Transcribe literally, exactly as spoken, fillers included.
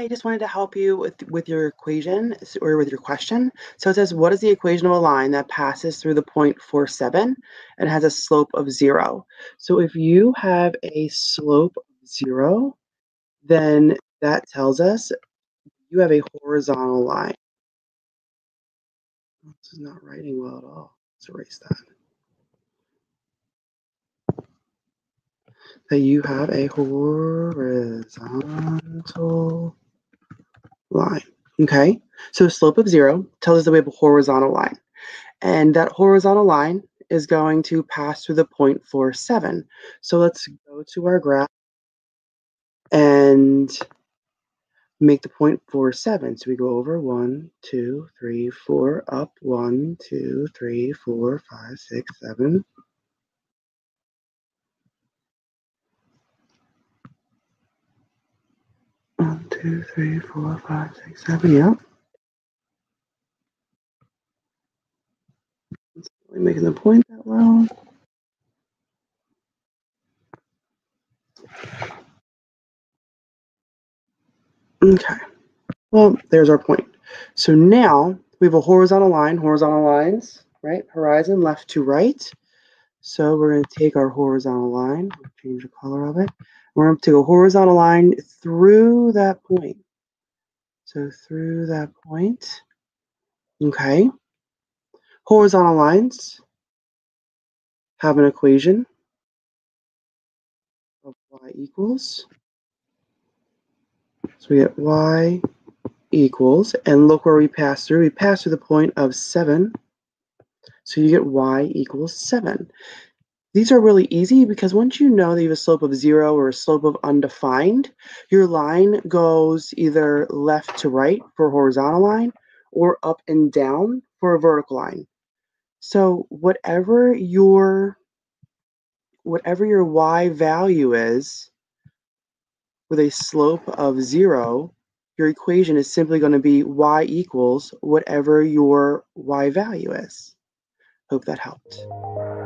I just wanted to help you with, with your equation or with your question. So it says, what is the equation of a line that passes through the point four seven and has a slope of zero? So if you have a slope of zero, then that tells us you have a horizontal line. This is not writing well at all. Let's erase that. That you have a horizontal line. Okay, so slope of zero tells us that we have a horizontal line. And that horizontal line is going to pass through the point four seven. So let's go to our graph and make the point four seven. So we go over one, two, three, four, up one, two, three, four, five, six, seven. One, two, three, four, five, six, seven, yep. It's not really making the point that well. Okay, well, there's our point. So now we have a horizontal line, horizontal lines, right? Horizon left to right. So we're going to take our horizontal line, change the color of it. We're going to take a horizontal line through that point. So through that point, okay. Horizontal lines have an equation of y equals. So we get y equals, and look where we pass through. We pass through the point of seven. So you get y equals seven. These are really easy because once you know that you have a slope of zero or a slope of undefined, your line goes either left to right for a horizontal line or up and down for a vertical line. So whatever your, whatever your y value is, with a slope of zero, your equation is simply going to be y equals whatever your y value is. Hope that helped.